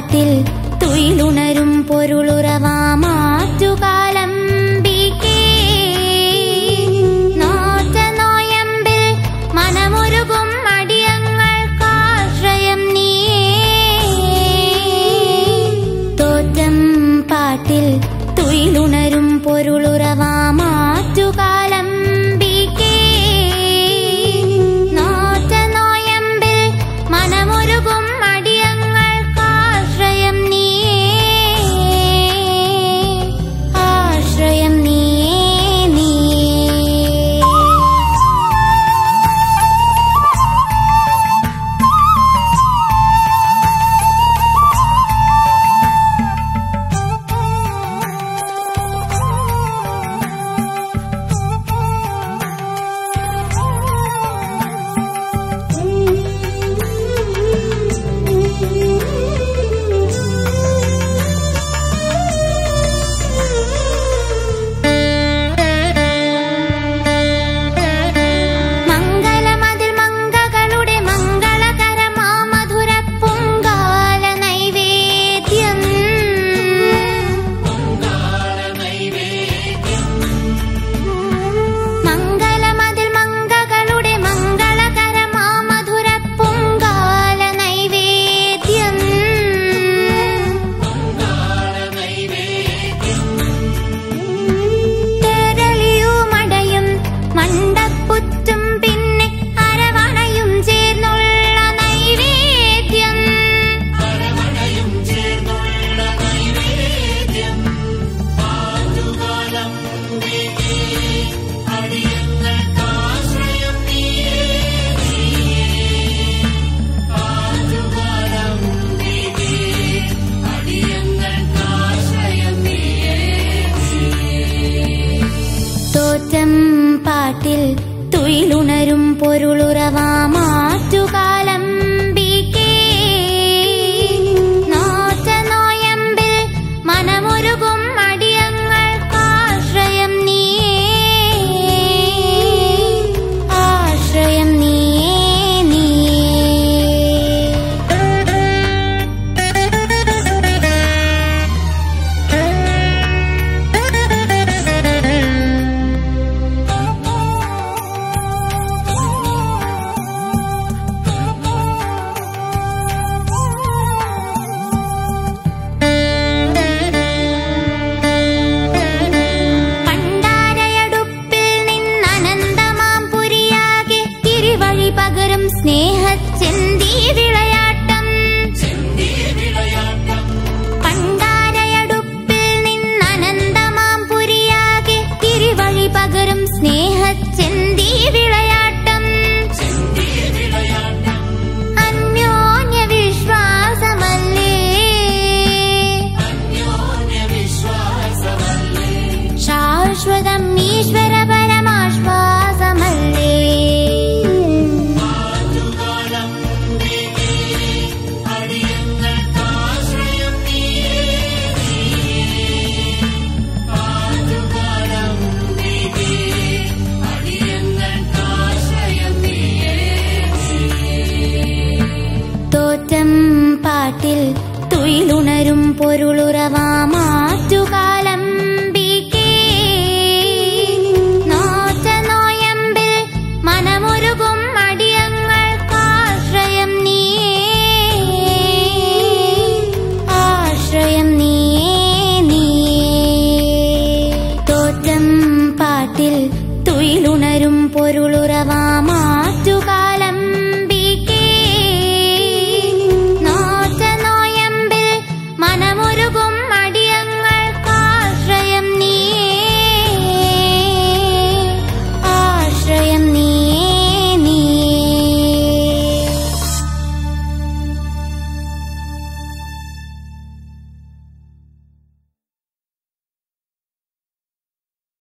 കാട്ടിൽ തുയിലുണരും പൊരുളുറവാ മാറ്റുകാലം ബികേ നോറ്റ നോയമ്പിൽ മനമൊരുകും അടിയങ്ങൾക്കാശ്രയം നീയേ തോറ്റം പാട്ടിൽ തുയിലുണരും പൊരുളുറവാ മാറ്റുകാലം ബികേ നോറ്റ നോയമ്പിൽ മനമൊരുകും തുയിലുണരും പൊരുളുറവാ മാറ്റുകാലം ബികേ നോറ്റ നോയമ്പിൽ മനമൊരുകും അടിയങ്ങൾക്കാശ്രയം നീയേ ആശ്രയം പാട്ടിൽ തുയിലുണരും പൊരുളുറവാ